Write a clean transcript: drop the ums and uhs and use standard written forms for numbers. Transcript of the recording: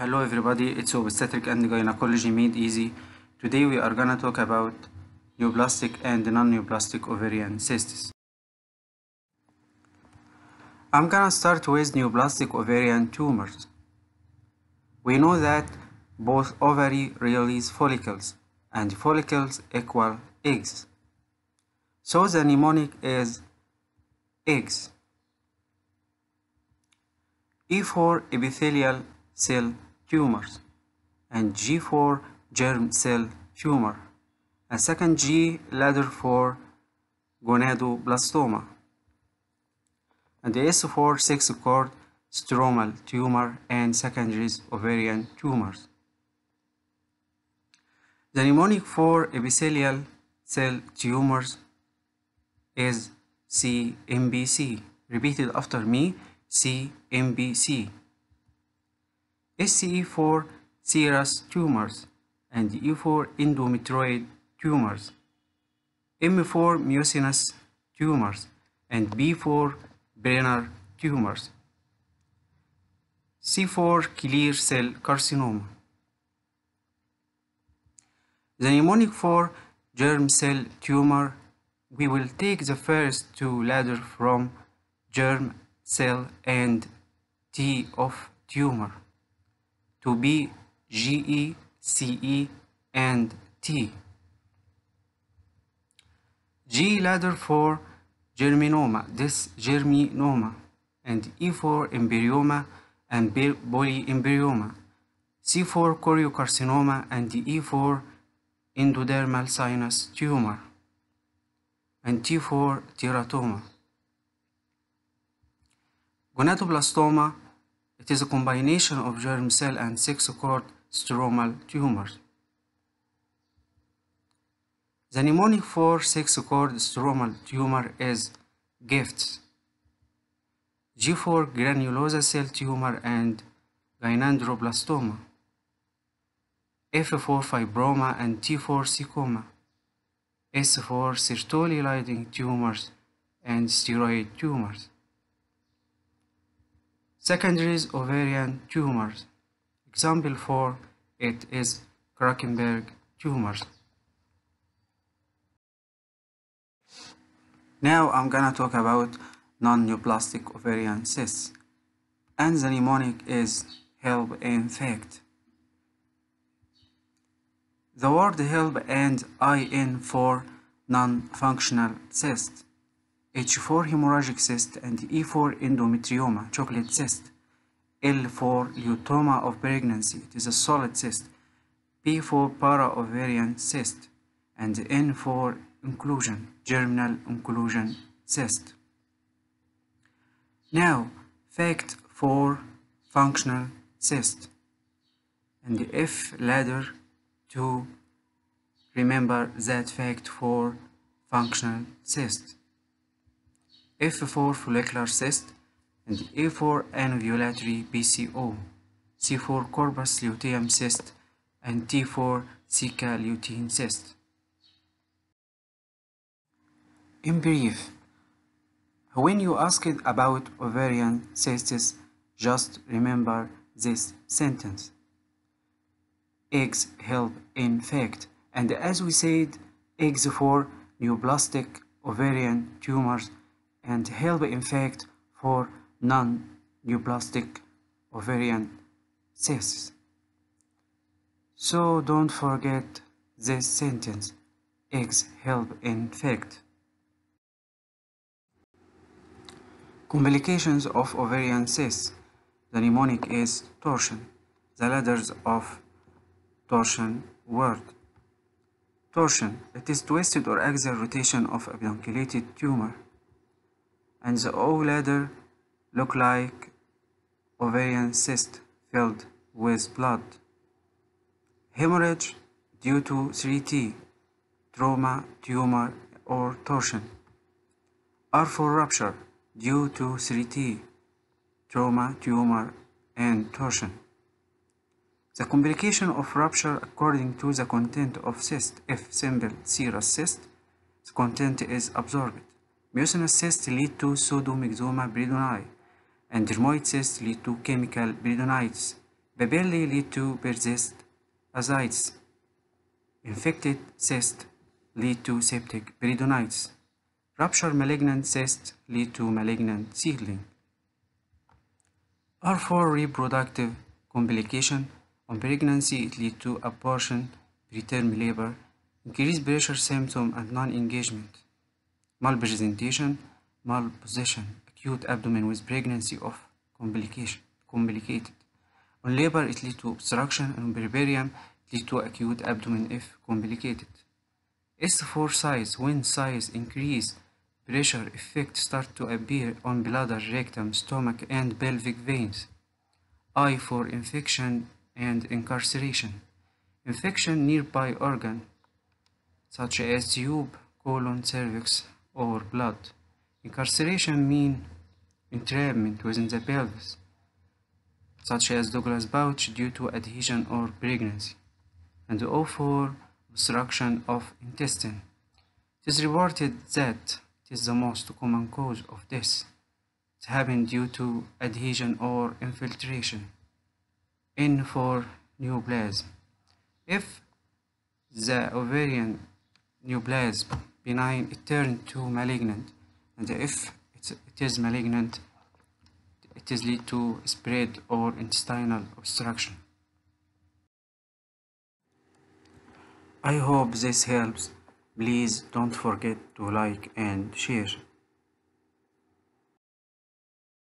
Hello everybody, it's obstetric and gynecology made easy. Today we are gonna talk about neoplastic and non-neoplastic ovarian cysts. I'm gonna start with neoplastic ovarian tumors. We know that both ovary release follicles and follicles equal eggs. So the mnemonic is eggs. E for epithelial cell tumors and G for germ cell tumor, a second G letter for gonadoblastoma, and the S for six cord stromal tumor and secondary ovarian tumors. The mnemonic for epithelial cell tumors is CMBC. Repeat it after me, CMBC. SCE for serous tumors and E for endometrioid tumors, M for mucinous tumors, and B for Brenner tumors, C for clear cell carcinoma. The mnemonic for germ cell tumor, we will take the first two letters from germ cell and T of tumor to be GE, CE, and T. G letter for germinoma, this germinoma, and E for embryoma and polyembryoma, C for choriocarcinoma, and E for endodermal sinus tumor, and T for teratoma. Gonadoblastoma, it is a combination of germ cell and six cord stromal tumors. The mnemonic for six cord stromal tumor is GIFTS. G for granulosa cell tumor and gynandroblastoma, F for fibroma and T for sarcoma, S for Sertoli Lighting tumors and steroid tumors. Secondary ovarian tumors, example for it is Krukenberg tumors. Now I'm gonna talk about non-neoplastic ovarian cysts, and the mnemonic is help and fact. The word help and IN for non-functional cyst, H for hemorrhagic cyst, and E for endometrioma, chocolate cyst, L for leutoma of pregnancy, it is a solid cyst, P for para-ovarian cyst, and N for inclusion, germinal inclusion cyst. Now, fact for functional cyst, and the F letter to remember that fact for functional cyst. F for follicular cyst, and A for anovulatory PCO, C for corpus luteum cyst, and T for ceca lutein cyst. In brief, when you asked about ovarian cysts, just remember this sentence. Eggs help in fact, and as we said, eggs for neoplastic ovarian tumors and help in fact for non-neoplastic ovarian cysts. So don't forget this sentence, eggs help in fact. Complications of ovarian cysts, the mnemonic is torsion, the letters of torsion word. Torsion, it is twisted or axial rotation of abidunculated tumor, and the O letter look like ovarian cyst filled with blood. Hemorrhage due to 3T, trauma, tumor, or torsion. R for rupture due to 3T, trauma, tumor, and torsion. The complication of rupture according to the content of cyst, F symbol serous cyst, the content is absorbed. Mucinous cysts lead to pseudomyxoma peritonei, and dermoid cysts lead to chemical peritonitis. They barely lead to persist ascites. Infected cysts lead to septic peritonitis. Ruptured malignant cysts lead to malignant seedling. R4 reproductive complication on pregnancy lead to abortion, preterm labor, increased pressure symptom and non-engagement, malpresentation, malposition, acute abdomen with pregnancy of complicated. On labor it leads to obstruction, and on barium it leads to acute abdomen if complicated. S4 size, when size increase, pressure effects start to appear on bladder, rectum, stomach, and pelvic veins. I for infection and incarceration. Infection nearby organ, such as tube, colon, cervix, or blood. Incarceration mean entrapment within the pelvis, such as Douglas pouch due to adhesion or pregnancy. And O4, obstruction of intestine. It is reported that it is the most common cause of death. It happens due to adhesion or infiltration. N for neoplasm. If the ovarian neoplasm benign, it turns to malignant, and if it is malignant, it is lead to spread or intestinal obstruction. I hope this helps. Please don't forget to like and share.